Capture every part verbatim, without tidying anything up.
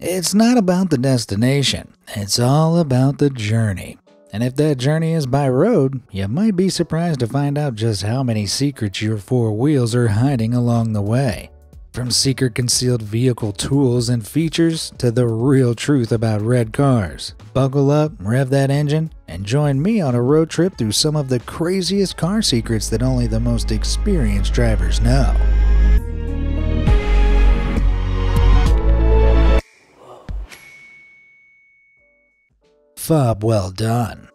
It's not about the destination, it's all about the journey. And if that journey is by road, you might be surprised to find out just how many secrets your four wheels are hiding along the way. From secret concealed vehicle tools and features to the real truth about red cars. Buckle up, rev that engine, and join me on a road trip through some of the craziest car secrets that only the most experienced drivers know. Fob well done.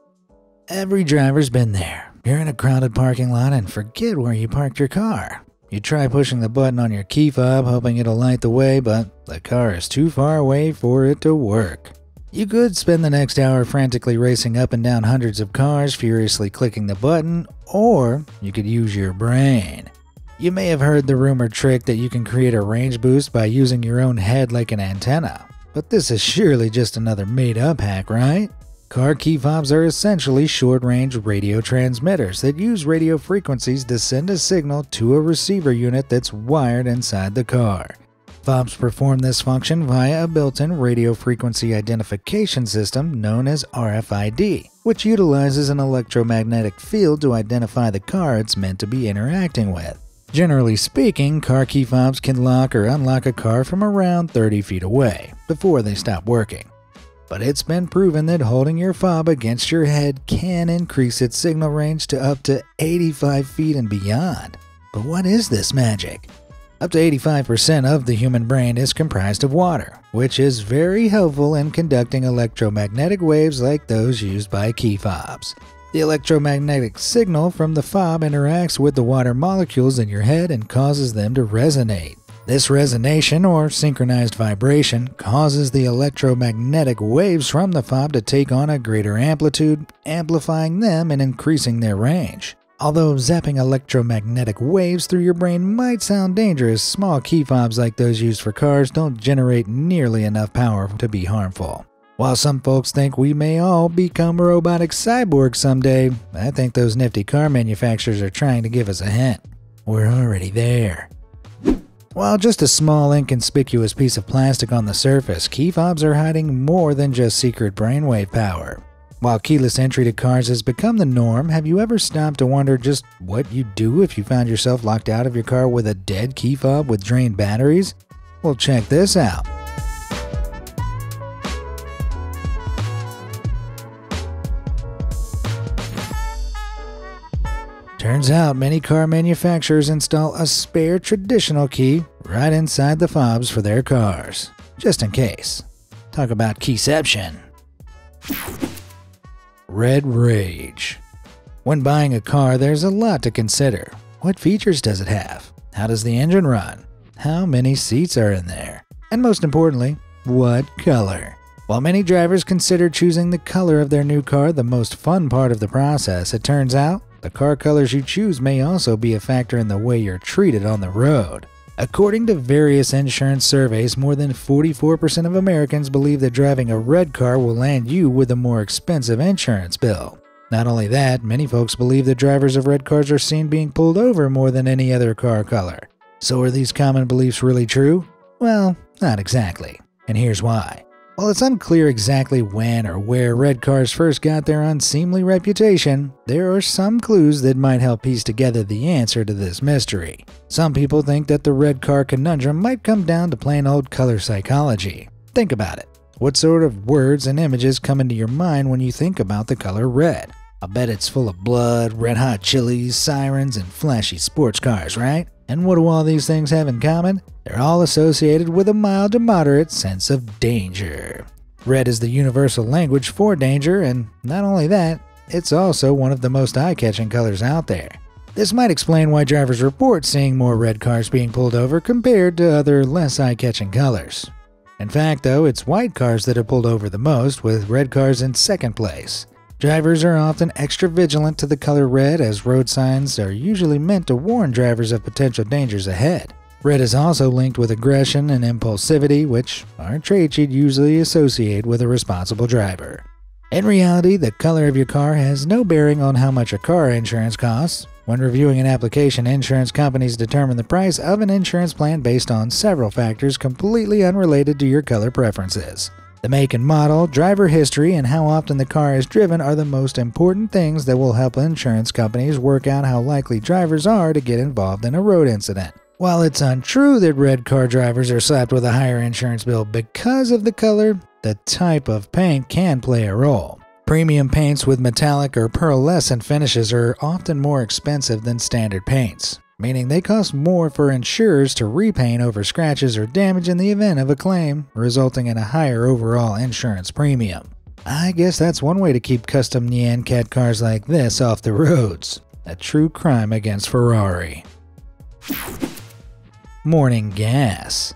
Every driver's been there. You're in a crowded parking lot and forget where you parked your car. You try pushing the button on your key fob hoping it'll light the way, but the car is too far away for it to work. You could spend the next hour frantically racing up and down hundreds of cars, furiously clicking the button, or you could use your brain. You may have heard the rumored trick that you can create a range boost by using your own head like an antenna. But this is surely just another made-up hack, right? Car key fobs are essentially short-range radio transmitters that use radio frequencies to send a signal to a receiver unit that's wired inside the car. Fobs perform this function via a built-in radio frequency identification system known as R F I D, which utilizes an electromagnetic field to identify the car it's meant to be interacting with. Generally speaking, car key fobs can lock or unlock a car from around thirty feet away before they stop working. But it's been proven that holding your fob against your head can increase its signal range to up to eighty-five feet and beyond. But what is this magic? Up to eighty-five percent of the human brain is comprised of water, which is very helpful in conducting electromagnetic waves like those used by key fobs. The electromagnetic signal from the fob interacts with the water molecules in your head and causes them to resonate. This resonation, or synchronized vibration, causes the electromagnetic waves from the fob to take on a greater amplitude, amplifying them and increasing their range. Although zapping electromagnetic waves through your brain might sound dangerous, small key fobs like those used for cars don't generate nearly enough power to be harmful. While some folks think we may all become robotic cyborgs someday, I think those nifty car manufacturers are trying to give us a hint. We're already there. While just a small, inconspicuous piece of plastic on the surface, key fobs are hiding more than just secret brainwave power. While keyless entry to cars has become the norm, have you ever stopped to wonder just what you'd do if you found yourself locked out of your car with a dead key fob with drained batteries? Well, check this out. Turns out many car manufacturers install a spare traditional key right inside the fobs for their cars, just in case. Talk about keyception. Red rage. When buying a car, there's a lot to consider. What features does it have? How does the engine run? How many seats are in there? And most importantly, what color? While many drivers consider choosing the color of their new car the most fun part of the process, it turns out the car colors you choose may also be a factor in the way you're treated on the road. According to various insurance surveys, more than forty-four percent of Americans believe that driving a red car will land you with a more expensive insurance bill. Not only that, many folks believe that drivers of red cars are seen being pulled over more than any other car color. So are these common beliefs really true? Well, not exactly. And here's why. While it's unclear exactly when or where red cars first got their unseemly reputation, there are some clues that might help piece together the answer to this mystery. Some people think that the red car conundrum might come down to plain old color psychology. Think about it. What sort of words and images come into your mind when you think about the color red? I bet it's full of blood, red-hot chilies, sirens, and flashy sports cars, right? And what do all these things have in common? They're all associated with a mild to moderate sense of danger. Red is the universal language for danger, and not only that, it's also one of the most eye-catching colors out there. This might explain why drivers report seeing more red cars being pulled over compared to other less eye-catching colors. In fact, though, it's white cars that are pulled over the most, with red cars in second place. Drivers are often extra vigilant to the color red, as road signs are usually meant to warn drivers of potential dangers ahead. Red is also linked with aggression and impulsivity, which are traits you'd usually associate with a responsible driver. In reality, the color of your car has no bearing on how much your car insurance costs, When reviewing an application, insurance companies determine the price of an insurance plan based on several factors completely unrelated to your color preferences. The make and model, driver history, and how often the car is driven are the most important things that will help insurance companies work out how likely drivers are to get involved in a road incident. While it's untrue that red car drivers are slapped with a higher insurance bill because of the color, the type of paint can play a role. Premium paints with metallic or pearlescent finishes are often more expensive than standard paints, meaning they cost more for insurers to repaint over scratches or damage in the event of a claim, resulting in a higher overall insurance premium. I guess that's one way to keep custom Nyan Cat cars like this off the roads. A true crime against Ferrari. Morning gas.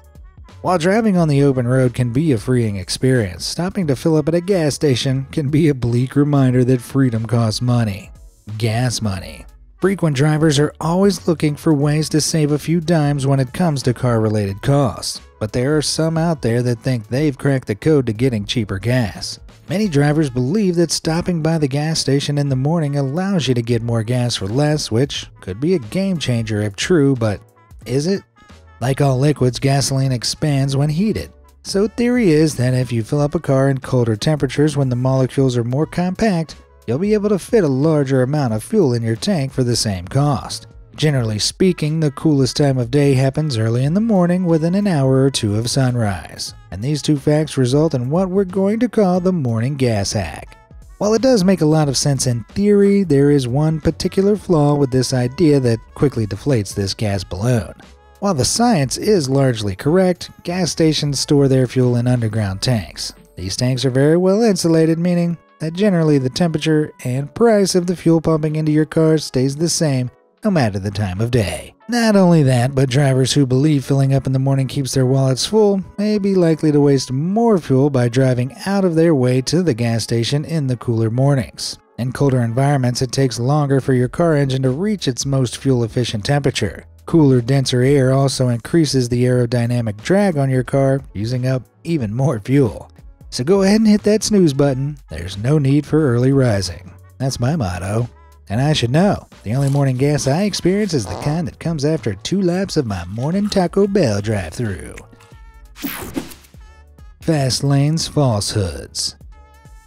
While driving on the open road can be a freeing experience, stopping to fill up at a gas station can be a bleak reminder that freedom costs money. Gas money. Frequent drivers are always looking for ways to save a few dimes when it comes to car-related costs, but there are some out there that think they've cracked the code to getting cheaper gas. Many drivers believe that stopping by the gas station in the morning allows you to get more gas for less, which could be a game-changer if true, but is it? Like all liquids, gasoline expands when heated. So theory is that if you fill up a car in colder temperatures when the molecules are more compact, you'll be able to fit a larger amount of fuel in your tank for the same cost. Generally speaking, the coolest time of day happens early in the morning within an hour or two of sunrise, and these two facts result in what we're going to call the morning gas hack. While it does make a lot of sense in theory, there is one particular flaw with this idea that quickly deflates this gas balloon. While the science is largely correct, gas stations store their fuel in underground tanks. These tanks are very well insulated, meaning that generally the temperature and price of the fuel pumping into your car stays the same no matter the time of day. Not only that, but drivers who believe filling up in the morning keeps their wallets full may be likely to waste more fuel by driving out of their way to the gas station in the cooler mornings. In colder environments, it takes longer for your car engine to reach its most fuel-efficient temperature. Cooler, denser air also increases the aerodynamic drag on your car, using up even more fuel. So go ahead and hit that snooze button. There's no need for early rising. That's my motto. And I should know, the only morning gas I experience is the kind that comes after two laps of my morning Taco Bell drive-thru. Fast lanes, falsehoods.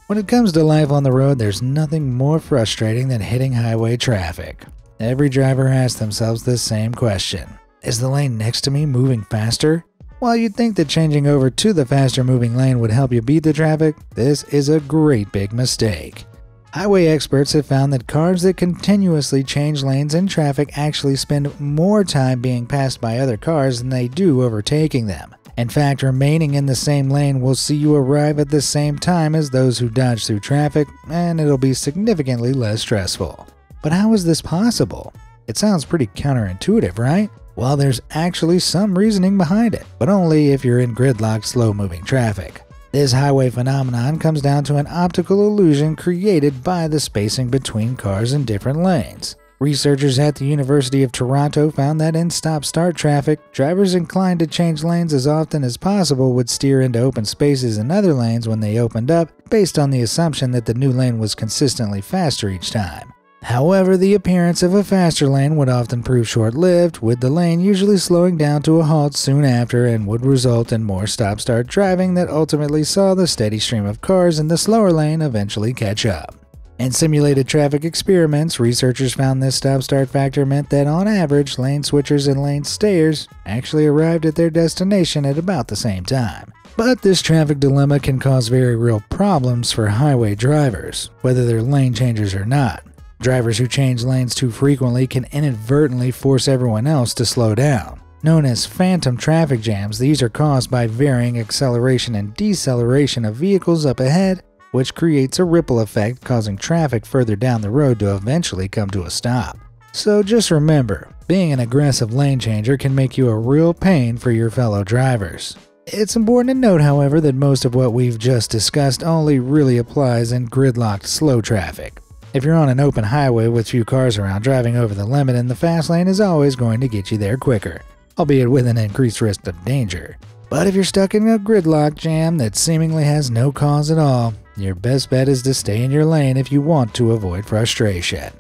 When it comes to life on the road, there's nothing more frustrating than hitting highway traffic. Every driver asks themselves this same question. Is the lane next to me moving faster? While you'd think that changing over to the faster moving lane would help you beat the traffic, this is a great big mistake. Highway experts have found that cars that continuously change lanes in traffic actually spend more time being passed by other cars than they do overtaking them. In fact, remaining in the same lane will see you arrive at the same time as those who dodge through traffic, and it'll be significantly less stressful. But how is this possible? It sounds pretty counterintuitive, right? Well, there's actually some reasoning behind it, but only if you're in gridlocked, slow-moving traffic. This highway phenomenon comes down to an optical illusion created by the spacing between cars in different lanes. Researchers at the University of Toronto found that in stop-start traffic, drivers inclined to change lanes as often as possible would steer into open spaces in other lanes when they opened up, based on the assumption that the new lane was consistently faster each time. However, the appearance of a faster lane would often prove short-lived, with the lane usually slowing down to a halt soon after, and would result in more stop-start driving that ultimately saw the steady stream of cars in the slower lane eventually catch up. In simulated traffic experiments, researchers found this stop-start factor meant that on average, lane switchers and lane stayers actually arrived at their destination at about the same time. But this traffic dilemma can cause very real problems for highway drivers, whether they're lane changers or not. Drivers who change lanes too frequently can inadvertently force everyone else to slow down. Known as phantom traffic jams, these are caused by varying acceleration and deceleration of vehicles up ahead, which creates a ripple effect causing traffic further down the road to eventually come to a stop. So just remember, being an aggressive lane changer can make you a real pain for your fellow drivers. It's important to note, however, that most of what we've just discussed only really applies in gridlocked slow traffic. If you're on an open highway with few cars around, driving over the limit in the fast lane is always going to get you there quicker, albeit with an increased risk of danger. But if you're stuck in a gridlock jam that seemingly has no cause at all, your best bet is to stay in your lane if you want to avoid frustration.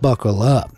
buckle up.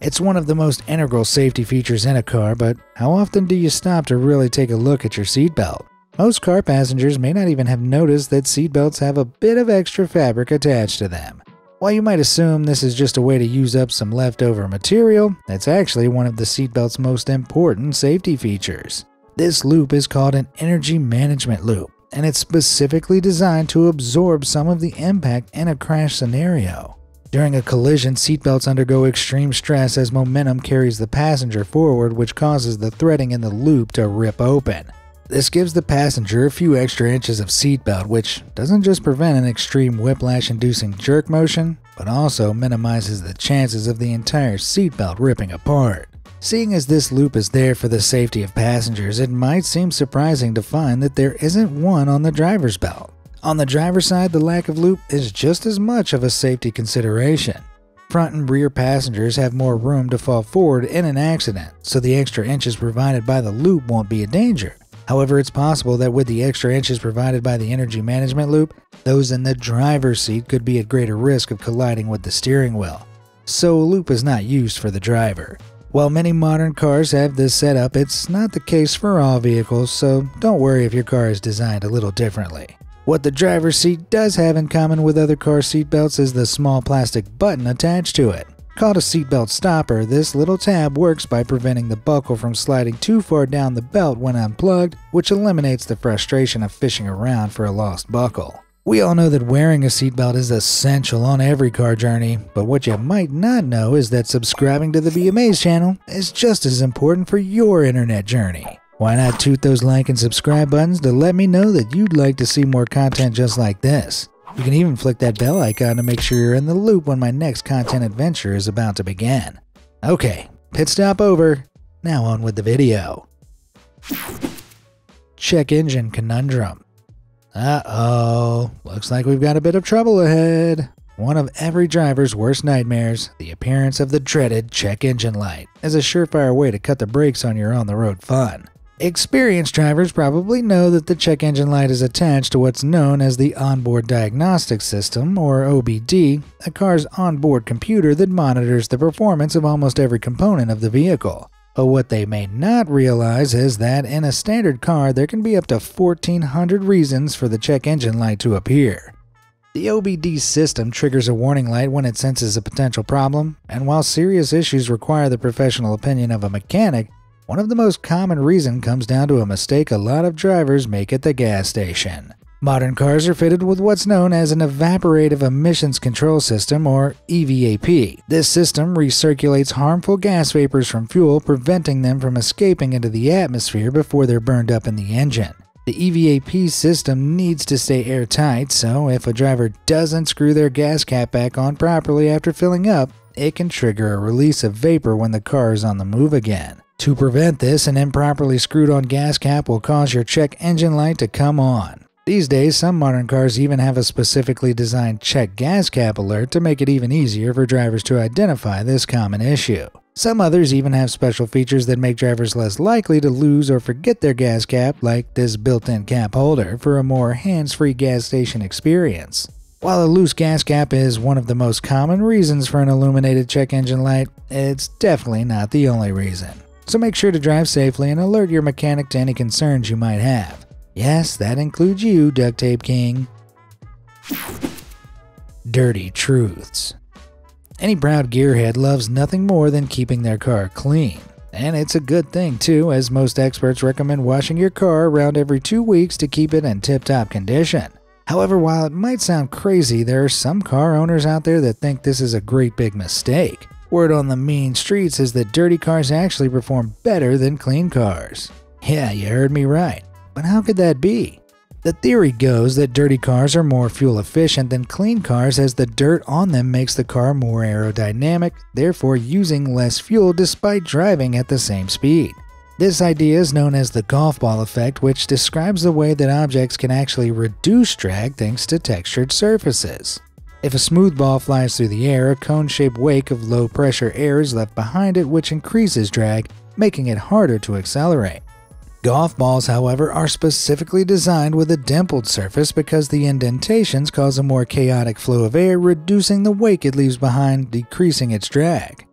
It's one of the most integral safety features in a car, but how often do you stop to really take a look at your seatbelt? Most car passengers may not even have noticed that seatbelts have a bit of extra fabric attached to them. While you might assume this is just a way to use up some leftover material, that's actually one of the seatbelt's most important safety features. This loop is called an energy management loop, and it's specifically designed to absorb some of the impact in a crash scenario. During a collision, seatbelts undergo extreme stress as momentum carries the passenger forward, which causes the threading in the loop to rip open. This gives the passenger a few extra inches of seatbelt, which doesn't just prevent an extreme whiplash-inducing jerk motion, but also minimizes the chances of the entire seatbelt ripping apart. Seeing as this loop is there for the safety of passengers, it might seem surprising to find that there isn't one on the driver's belt. On the driver's side, the lack of loop is just as much of a safety consideration. Front and rear passengers have more room to fall forward in an accident, so the extra inches provided by the loop won't be a danger. However, it's possible that with the extra inches provided by the energy management loop, those in the driver's seat could be at greater risk of colliding with the steering wheel. So a loop is not used for the driver. While many modern cars have this setup, it's not the case for all vehicles, so don't worry if your car is designed a little differently. What the driver's seat does have in common with other car seatbelts is the small plastic button attached to it. Called a seatbelt stopper, this little tab works by preventing the buckle from sliding too far down the belt when unplugged, which eliminates the frustration of fishing around for a lost buckle. We all know that wearing a seatbelt is essential on every car journey, but what you might not know is that subscribing to the B E AMAZED channel is just as important for your internet journey. Why not toot those like and subscribe buttons to let me know that you'd like to see more content just like this. You can even flick that bell icon to make sure you're in the loop when my next content adventure is about to begin. Okay, pit stop over, now on with the video. Check engine conundrum. Uh-oh, looks like we've got a bit of trouble ahead. One of every driver's worst nightmares, the appearance of the dreaded check engine light, is a surefire way to cut the brakes on your on-the-road fun. Experienced drivers probably know that the check engine light is attached to what's known as the onboard diagnostic system, or O B D, a car's onboard computer that monitors the performance of almost every component of the vehicle. But what they may not realize is that in a standard car, there can be up to fourteen hundred reasons for the check engine light to appear. The O B D system triggers a warning light when it senses a potential problem, and while serious issues require the professional opinion of a mechanic, one of the most common reasons comes down to a mistake a lot of drivers make at the gas station. Modern cars are fitted with what's known as an evaporative emissions control system, or E V A P. This system recirculates harmful gas vapors from fuel, preventing them from escaping into the atmosphere before they're burned up in the engine. The E V A P system needs to stay airtight, so if a driver doesn't screw their gas cap back on properly after filling up, it can trigger a release of vapor when the car is on the move again. To prevent this, an improperly screwed on gas cap will cause your check engine light to come on. These days, some modern cars even have a specifically designed check gas cap alert to make it even easier for drivers to identify this common issue. Some others even have special features that make drivers less likely to lose or forget their gas cap, like this built-in cap holder, for a more hands-free gas station experience. While a loose gas cap is one of the most common reasons for an illuminated check engine light, it's definitely not the only reason. So make sure to drive safely and alert your mechanic to any concerns you might have. Yes, that includes you, Duct Tape King. Dirty Truths. Any proud gearhead loves nothing more than keeping their car clean. And it's a good thing too, as most experts recommend washing your car around every two weeks to keep it in tip-top condition. However, while it might sound crazy, there are some car owners out there that think this is a great big mistake. Word on the mean streets is that dirty cars actually perform better than clean cars. Yeah, you heard me right. But how could that be? The theory goes that dirty cars are more fuel efficient than clean cars, as the dirt on them makes the car more aerodynamic, therefore using less fuel despite driving at the same speed. This idea is known as the golf ball effect, which describes the way that objects can actually reduce drag thanks to textured surfaces. If a smooth ball flies through the air, a cone-shaped wake of low-pressure air is left behind it, which increases drag, making it harder to accelerate. Golf balls, however, are specifically designed with a dimpled surface because the indentations cause a more chaotic flow of air, reducing the wake it leaves behind, decreasing its drag.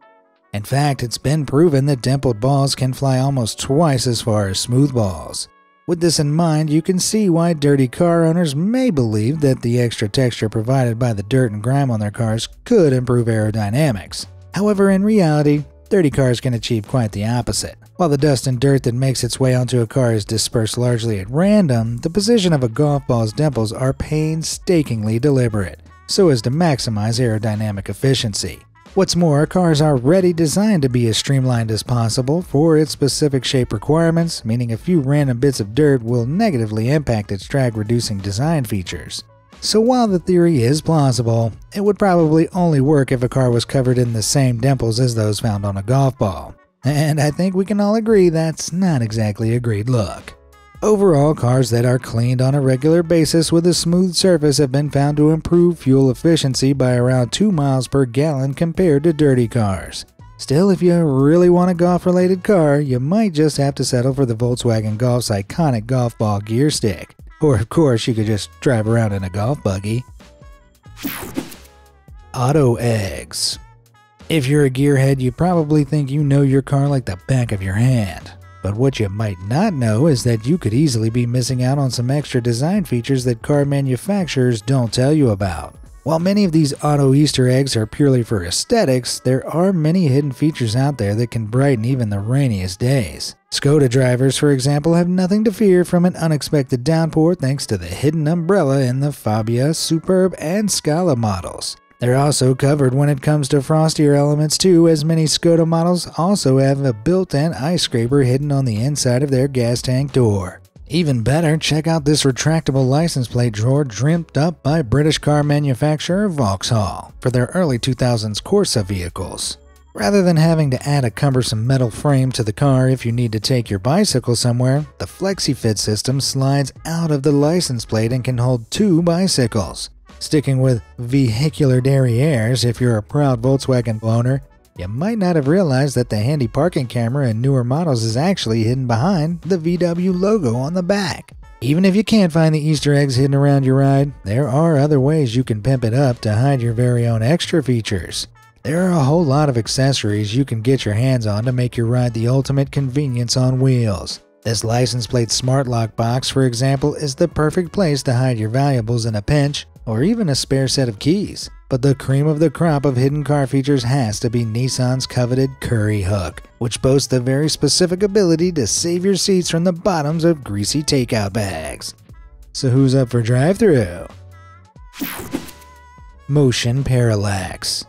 In fact, it's been proven that dimpled balls can fly almost twice as far as smooth balls. With this in mind, you can see why dirty car owners may believe that the extra texture provided by the dirt and grime on their cars could improve aerodynamics. However, in reality, dirty cars can achieve quite the opposite. While the dust and dirt that makes its way onto a car is dispersed largely at random, the position of a golf ball's dimples are painstakingly deliberate, so as to maximize aerodynamic efficiency. What's more, cars are already designed to be as streamlined as possible for its specific shape requirements, meaning a few random bits of dirt will negatively impact its drag-reducing design features. So while the theory is plausible, it would probably only work if a car was covered in the same dimples as those found on a golf ball. And I think we can all agree that's not exactly a great look. Overall, cars that are cleaned on a regular basis with a smooth surface have been found to improve fuel efficiency by around two miles per gallon compared to dirty cars. Still, if you really want a golf-related car, you might just have to settle for the Volkswagen Golf's iconic golf ball gear stick. Or of course, you could just drive around in a golf buggy. Auto eggs. If you're a gearhead, you probably think you know your car like the back of your hand. But what you might not know is that you could easily be missing out on some extra design features that car manufacturers don't tell you about. While many of these auto Easter eggs are purely for aesthetics, there are many hidden features out there that can brighten even the rainiest days. Skoda drivers, for example, have nothing to fear from an unexpected downpour thanks to the hidden umbrella in the Fabia, Superb, and Scala models. They're also covered when it comes to frostier elements too, as many Skoda models also have a built-in ice scraper hidden on the inside of their gas tank door. Even better, check out this retractable license plate drawer dreamt up by British car manufacturer Vauxhall for their early two thousands Corsa vehicles. Rather than having to add a cumbersome metal frame to the car if you need to take your bicycle somewhere, the FlexiFit system slides out of the license plate and can hold two bicycles. Sticking with vehicular derrieres, if you're a proud Volkswagen owner, you might not have realized that the handy parking camera in newer models is actually hidden behind the V W logo on the back. Even if you can't find the Easter eggs hidden around your ride, there are other ways you can pimp it up to hide your very own extra features. There are a whole lot of accessories you can get your hands on to make your ride the ultimate convenience on wheels. This license plate smart lock box, for example, is the perfect place to hide your valuables in a pinch, or even a spare set of keys. But the cream of the crop of hidden car features has to be Nissan's coveted Curry Hook, which boasts the very specific ability to save your seats from the bottoms of greasy takeout bags. So who's up for drive-thru? Motion parallax.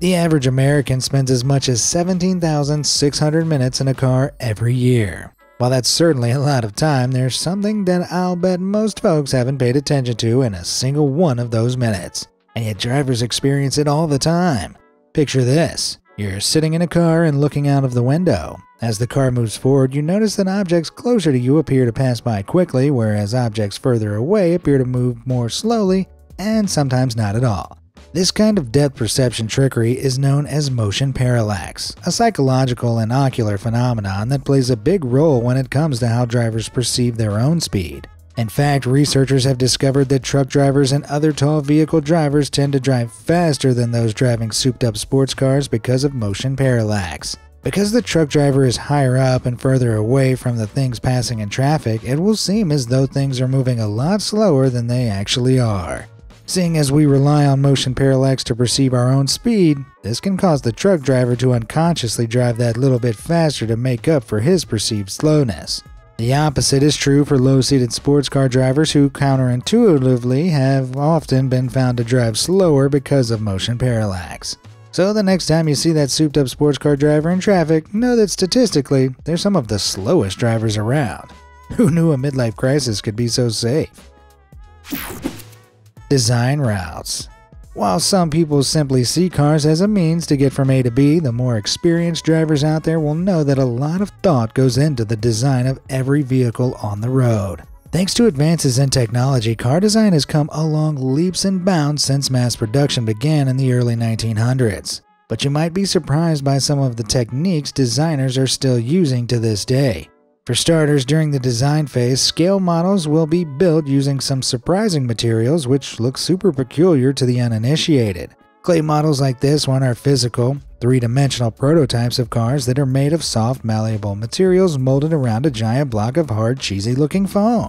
The average American spends as much as seventeen thousand six hundred minutes in a car every year. While that's certainly a lot of time, there's something that I'll bet most folks haven't paid attention to in a single one of those minutes. And yet drivers experience it all the time. Picture this. You're sitting in a car and looking out of the window. As the car moves forward, you notice that objects closer to you appear to pass by quickly, whereas objects further away appear to move more slowly and sometimes not at all. This kind of depth perception trickery is known as motion parallax, a psychological and ocular phenomenon that plays a big role when it comes to how drivers perceive their own speed. In fact, researchers have discovered that truck drivers and other tall vehicle drivers tend to drive faster than those driving souped-up sports cars because of motion parallax. Because the truck driver is higher up and further away from the things passing in traffic, it will seem as though things are moving a lot slower than they actually are. Seeing as we rely on motion parallax to perceive our own speed, this can cause the truck driver to unconsciously drive that little bit faster to make up for his perceived slowness. The opposite is true for low-seated sports car drivers who counterintuitively have often been found to drive slower because of motion parallax. So the next time you see that souped-up sports car driver in traffic, know that statistically, they're some of the slowest drivers around. Who knew a midlife crisis could be so safe? Design routes. While some people simply see cars as a means to get from A to B, the more experienced drivers out there will know that a lot of thought goes into the design of every vehicle on the road. Thanks to advances in technology, car design has come along leaps and bounds since mass production began in the early nineteen hundreds. But you might be surprised by some of the techniques designers are still using to this day. For starters, during the design phase, scale models will be built using some surprising materials which look super peculiar to the uninitiated. Clay models like this one are physical, three-dimensional prototypes of cars that are made of soft, malleable materials molded around a giant block of hard, cheesy-looking foam.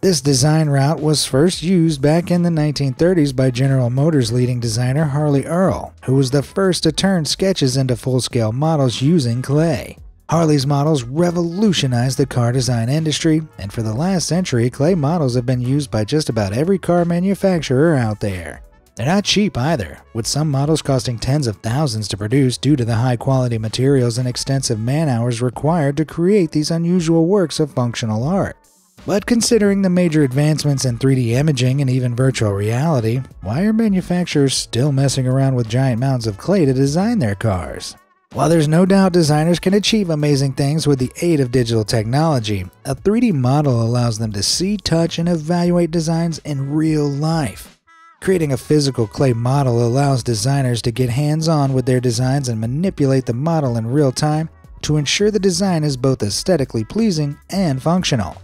This design route was first used back in the nineteen thirties by General Motors leading designer Harley Earle, who was the first to turn sketches into full-scale models using clay. Harley's models revolutionized the car design industry, and for the last century, clay models have been used by just about every car manufacturer out there. They're not cheap either, with some models costing tens of thousands to produce due to the high-quality materials and extensive man-hours required to create these unusual works of functional art. But considering the major advancements in three D imaging and even virtual reality, why are manufacturers still messing around with giant mounds of clay to design their cars? While there's no doubt designers can achieve amazing things with the aid of digital technology, a three D model allows them to see, touch, and evaluate designs in real life. Creating a physical clay model allows designers to get hands-on with their designs and manipulate the model in real time to ensure the design is both aesthetically pleasing and functional.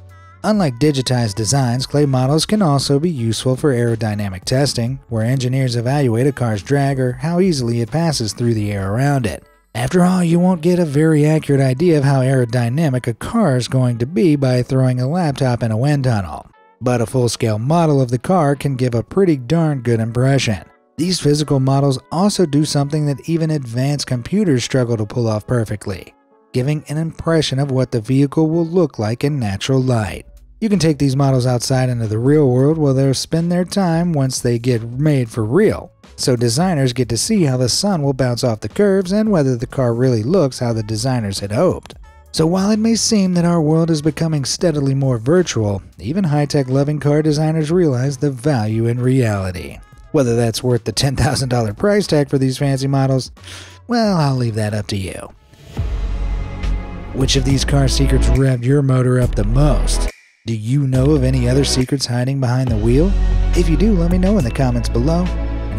Unlike digitized designs, clay models can also be useful for aerodynamic testing, where engineers evaluate a car's drag or how easily it passes through the air around it. After all, you won't get a very accurate idea of how aerodynamic a car is going to be by throwing a laptop in a wind tunnel, but a full-scale model of the car can give a pretty darn good impression. These physical models also do something that even advanced computers struggle to pull off perfectly, giving an impression of what the vehicle will look like in natural light. You can take these models outside into the real world where they'll spend their time once they get made for real. So designers get to see how the sun will bounce off the curves and whether the car really looks how the designers had hoped. So while it may seem that our world is becoming steadily more virtual, even high-tech loving car designers realize the value in reality. Whether that's worth the ten thousand dollar price tag for these fancy models, well, I'll leave that up to you. Which of these car secrets revved your motor up the most? Do you know of any other secrets hiding behind the wheel? If you do, let me know in the comments below. And